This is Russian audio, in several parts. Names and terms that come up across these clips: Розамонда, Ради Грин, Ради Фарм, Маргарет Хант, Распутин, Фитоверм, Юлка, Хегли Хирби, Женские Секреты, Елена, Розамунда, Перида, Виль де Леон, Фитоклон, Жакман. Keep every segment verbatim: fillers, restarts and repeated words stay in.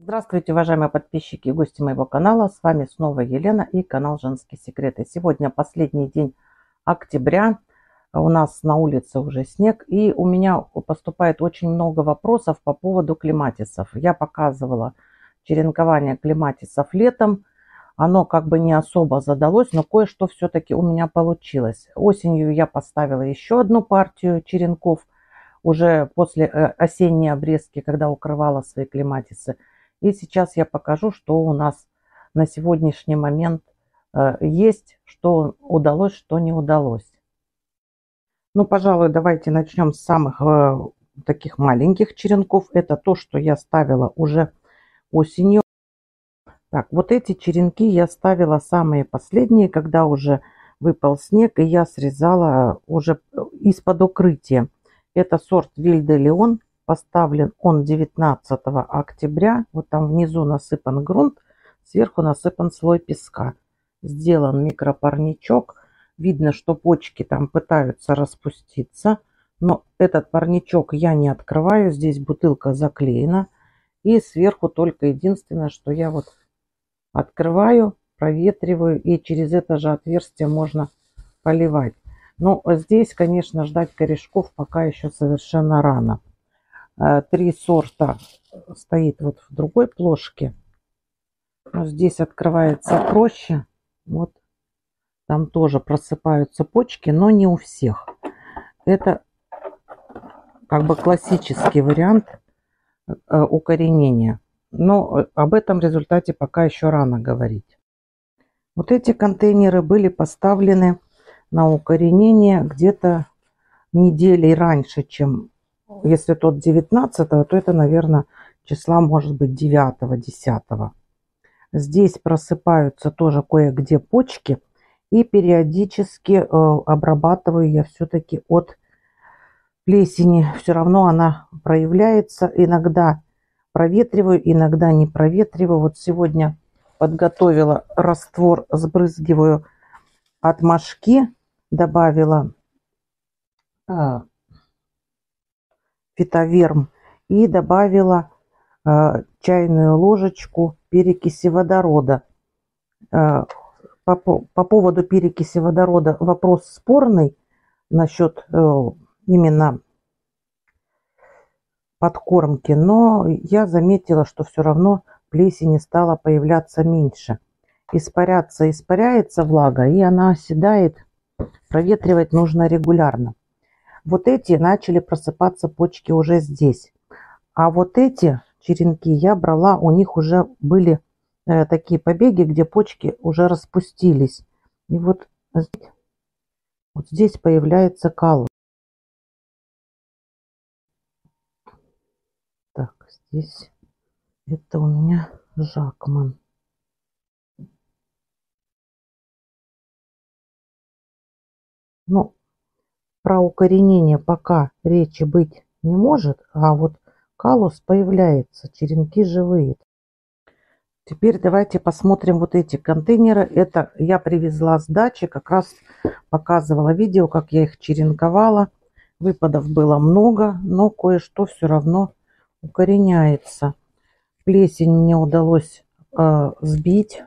Здравствуйте, уважаемые подписчики и гости моего канала. С вами снова Елена и канал Женские Секреты. Сегодня последний день октября. У нас на улице уже снег. И у меня поступает очень много вопросов по поводу клематисов. Я показывала черенкование клематисов летом. Оно как бы не особо задалось, но кое-что все-таки у меня получилось. Осенью я поставила еще одну партию черенков. Уже после осенней обрезки, когда укрывала свои клематисы. И сейчас я покажу, что у нас на сегодняшний момент есть, что удалось, что не удалось. Ну, пожалуй, давайте начнем с самых таких маленьких черенков. Это то, что я ставила уже осенью. Так, вот эти черенки я ставила самые последние, когда уже выпал снег, и я срезала уже из-под укрытия. Это сорт Виль де Леон. Поставлен он девятнадцатого октября. Вот там внизу насыпан грунт, сверху насыпан слой песка. Сделан микропарничок. Видно, что почки там пытаются распуститься. Но этот парничок я не открываю. Здесь бутылка заклеена. И сверху только единственное, что я вот открываю, проветриваю. И через это же отверстие можно поливать. Но здесь, конечно, ждать корешков пока еще совершенно рано. Три сорта стоит вот в другой плошке. Здесь открывается проще. Вот там тоже просыпаются почки, но не у всех. Это как бы классический вариант укоренения. Но об этом результате пока еще рано говорить. Вот эти контейнеры были поставлены на укоренение где-то недели раньше, чем... Если тот девятнадцатого, то это, наверное, числа, может быть, девятого-десятого. Здесь просыпаются тоже кое-где почки. И периодически э, обрабатываю я все-таки от плесени. Все равно она проявляется. Иногда проветриваю, иногда не проветриваю. Вот сегодня подготовила раствор, сбрызгиваю от мошки. Добавила... Э, Фитоверм и добавила э, чайную ложечку перекиси водорода. Э, по, по поводу перекиси водорода вопрос спорный насчет э, именно подкормки, но я заметила, что все равно плесени стало появляться меньше. Испаряться испаряется влага, и она оседает. Проветривать нужно регулярно. Вот эти начали просыпаться почки уже здесь. А вот эти черенки я брала, у них уже были э, такие побеги, где почки уже распустились. И вот, вот здесь появляется калл. Так, здесь это у меня Жакман. Ну, про укоренение пока речи быть не может, а вот каллус появляется, черенки живые. Теперь давайте посмотрим вот эти контейнеры. Это я привезла с дачи, как раз показывала видео, как я их черенковала. Выпадов было много, но кое-что все равно укореняется. Плесень мне удалось э, сбить,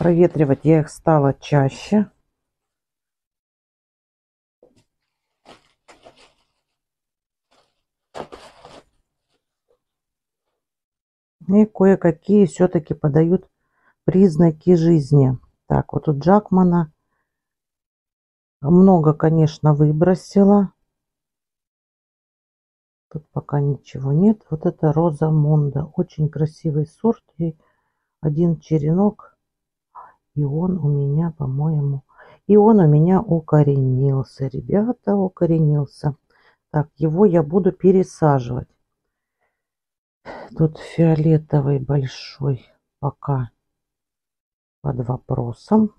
проветривать я их стала чаще. И кое-какие все-таки подают признаки жизни. Так, вот у Жакмана много, конечно, выбросила. Тут пока ничего нет. Вот это Розамунда. Очень красивый сорт. И один черенок. И он у меня, по-моему... И он у меня укоренился. Ребята, укоренился. Так, его я буду пересаживать. Тут фиолетовый большой пока под вопросом.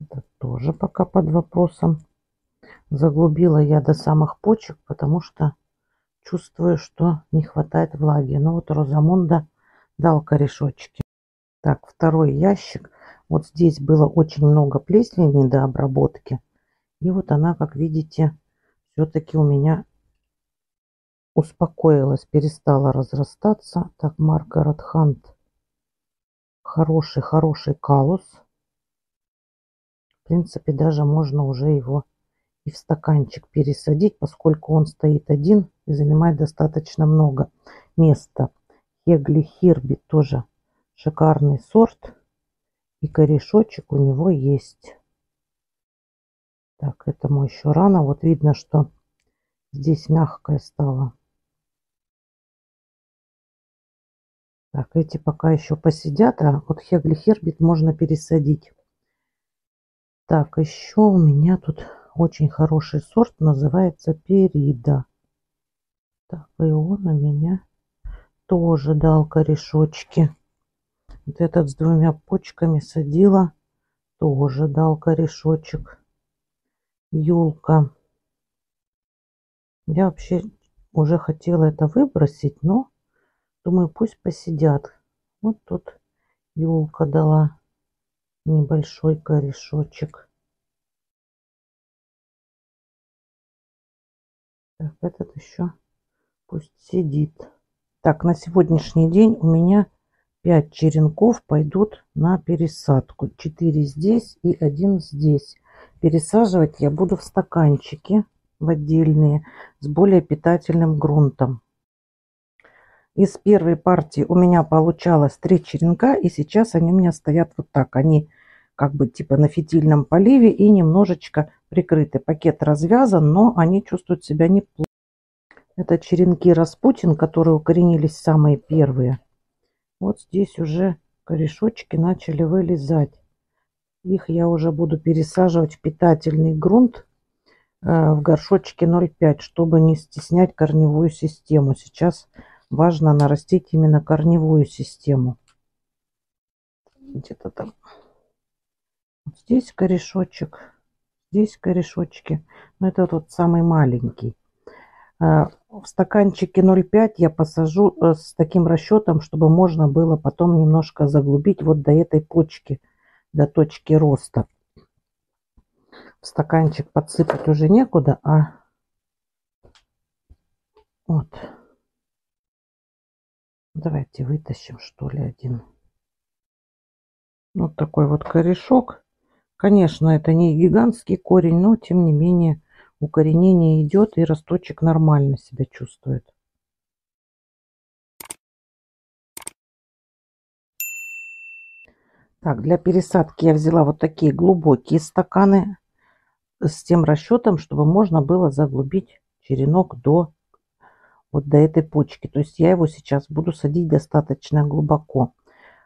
Это тоже пока под вопросом. Заглубила я до самых почек, потому что чувствую, что не хватает влаги. Но вот Розамонда дал корешочки. Так, второй ящик. Вот здесь было очень много плесени до обработки. И вот она, как видите, все-таки у меня... успокоилась, перестала разрастаться. Так, Маргарет Хант. Хороший, хороший каллус. В принципе, даже можно уже его и в стаканчик пересадить, поскольку он стоит один и занимает достаточно много места. Хегли Хирби тоже шикарный сорт. И корешочек у него есть. Так, этому еще рано. Вот видно, что здесь мягкое стало. Так, эти пока еще посидят, а вот Хегли Хирби можно пересадить. Так, еще у меня тут очень хороший сорт, называется Перида. Так, и он у меня тоже дал корешочки. Вот этот с двумя почками садила, тоже дал корешочек. Юлка. Я вообще уже хотела это выбросить, но думаю, пусть посидят. Вот тут Юлка дала небольшой корешочек. Так, этот еще пусть сидит. Так, на сегодняшний день у меня пять черенков пойдут на пересадку. четыре здесь и один здесь. Пересаживать я буду в стаканчики, в отдельные, с более питательным грунтом. Из первой партии у меня получалось три черенка, и сейчас они у меня стоят вот так. Они как бы типа на фитильном поливе и немножечко прикрыты. Пакет развязан, но они чувствуют себя неплохо. Это черенки Распутин, которые укоренились самые первые. Вот здесь уже корешочки начали вылезать. Их я уже буду пересаживать в питательный грунт э, в горшочке ноль пять, чтобы не стеснять корневую систему. Сейчас важно нарастить именно корневую систему. Где-то там. Вот здесь корешочек, здесь корешочки. Но это тот самый маленький. В стаканчике ноль пять я посажу с таким расчетом, чтобы можно было потом немножко заглубить вот до этой почки, до точки роста. В стаканчик подсыпать уже некуда, а вот. Давайте вытащим, что ли, один. Вот такой вот корешок. Конечно, это не гигантский корень, но тем не менее укоренение идет, и росточек нормально себя чувствует. Так, для пересадки я взяла вот такие глубокие стаканы с тем расчетом, чтобы можно было заглубить черенок до, вот до этой почки. То есть я его сейчас буду садить достаточно глубоко.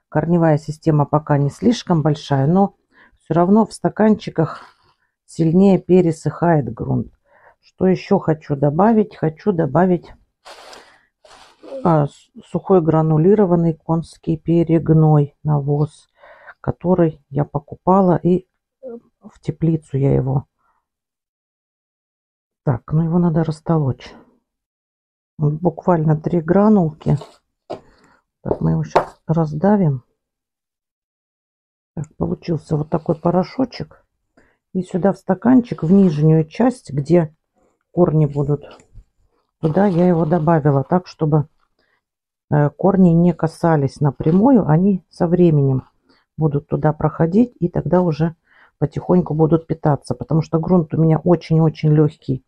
Корневая система пока не слишком большая, но все равно в стаканчиках сильнее пересыхает грунт. Что еще хочу добавить? Хочу добавить а, сухой гранулированный конский перегной, навоз, который я покупала, и в теплицу я его. Так, ну его надо растолочь. Вот буквально три гранулки. Так, мы его сейчас раздавим. Так, получился вот такой порошочек. И сюда в стаканчик, в нижнюю часть, где корни будут, туда я его добавила так, чтобы корни не касались напрямую. Они со временем будут туда проходить и тогда уже потихоньку будут питаться. Потому что грунт у меня очень-очень легкий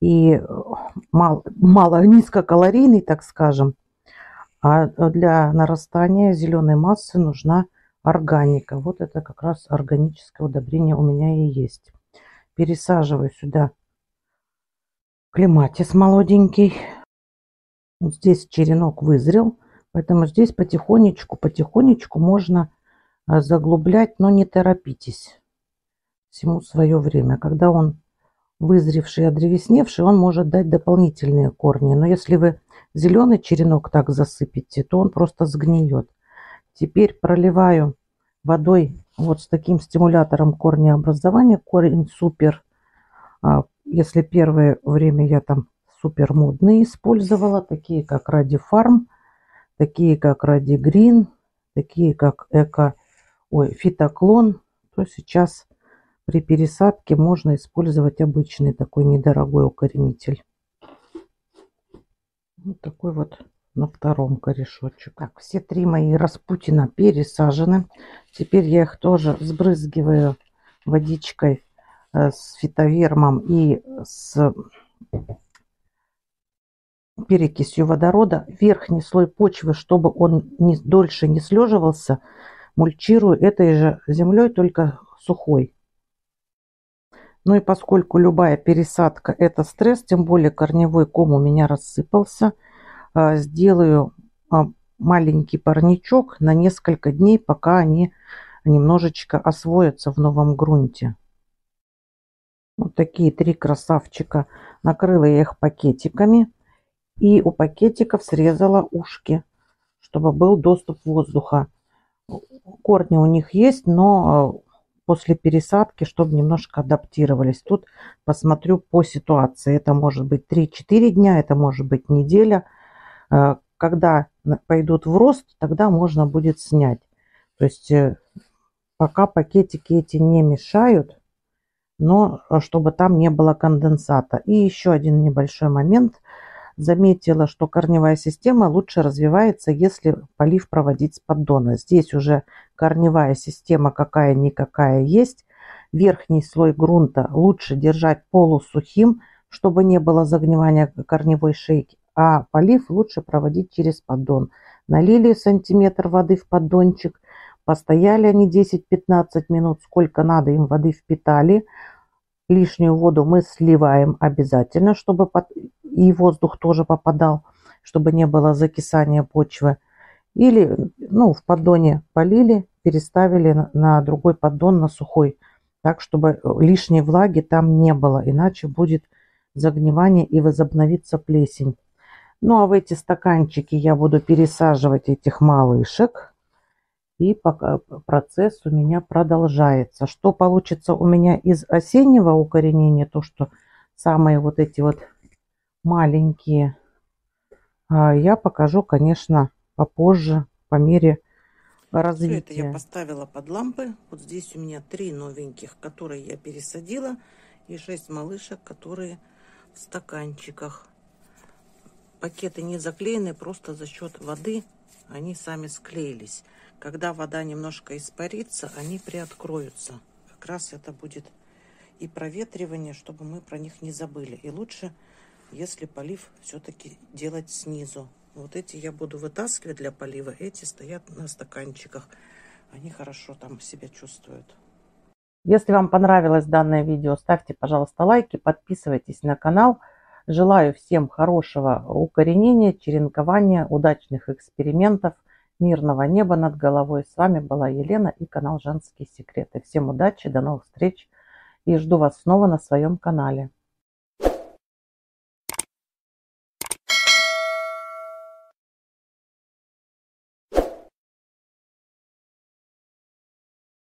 и мало, мало низкокалорийный, так скажем. А для нарастания зеленой массы нужна органика. Вот это как раз органическое удобрение у меня и есть. Пересаживаю сюда клематис молоденький. Вот здесь черенок вызрел, поэтому здесь потихонечку, потихонечку можно заглублять, но не торопитесь. Всему свое время. Когда он вызревший, одревесневший, он может дать дополнительные корни. Но если вы зеленый черенок так засыпете, то он просто сгниет. Теперь проливаю водой вот с таким стимулятором корнеобразования. Корень супер. Если первое время я там супер модные использовала, такие как Ради Фарм, такие как Ради Грин, такие как эко, ой, Фитоклон, то сейчас при пересадке можно использовать обычный такой недорогой укоренитель. Вот такой вот на втором корешочек. Так, все три мои Распутина пересажены. Теперь я их тоже сбрызгиваю водичкой с фитовермом и с перекисью водорода. Верхний слой почвы, чтобы он не, дольше не слеживался, мульчирую этой же землей, только сухой. Ну и поскольку любая пересадка — это стресс, тем более корневой ком у меня рассыпался, сделаю маленький парничок на несколько дней, пока они немножечко освоятся в новом грунте. Вот такие три красавчика. Накрыла я их пакетиками и у пакетиков срезала ушки, чтобы был доступ воздуха. Корни у них есть, но после пересадки, чтобы немножко адаптировались. Тут посмотрю по ситуации. Это может быть три-четыре дня, это может быть неделя. Когда пойдут в рост, тогда можно будет снять. То есть пока пакетики эти не мешают, но чтобы там не было конденсата. И еще один небольшой момент. Заметила, что корневая система лучше развивается, если полив проводить с поддона. Здесь уже корневая система какая-никакая есть. Верхний слой грунта лучше держать полусухим, чтобы не было загнивания корневой шейки. А полив лучше проводить через поддон. Налили сантиметр воды в поддончик. Постояли они десять-пятнадцать минут, сколько надо им воды впитали. Лишнюю воду мы сливаем обязательно, чтобы под... и воздух тоже попадал, чтобы не было закисания почвы. Или ну, в поддоне полили, переставили на другой поддон, на сухой, так, чтобы лишней влаги там не было, иначе будет загнивание и возобновится плесень. Ну а в эти стаканчики я буду пересаживать этих малышек. И пока процесс у меня продолжается. Что получится у меня из осеннего укоренения, то что самые вот эти вот маленькие, я покажу, конечно, попозже, по мере развития. Все это я поставила под лампы. Вот здесь у меня три новеньких, которые я пересадила, и шесть малышек, которые в стаканчиках. Пакеты не заклеены, просто за счет воды они сами склеились. Когда вода немножко испарится, они приоткроются. Как раз это будет и проветривание, чтобы мы про них не забыли. И лучше, если полив все-таки делать снизу. Вот эти я буду вытаскивать для полива. Эти стоят на стаканчиках. Они хорошо там себя чувствуют. Если вам понравилось данное видео, ставьте, пожалуйста, лайки, подписывайтесь на канал. Желаю всем хорошего укоренения, черенкования, удачных экспериментов. Мирного неба над головой. С вами была Елена и канал «Женские секреты». Всем удачи, до новых встреч и жду вас снова на своем канале.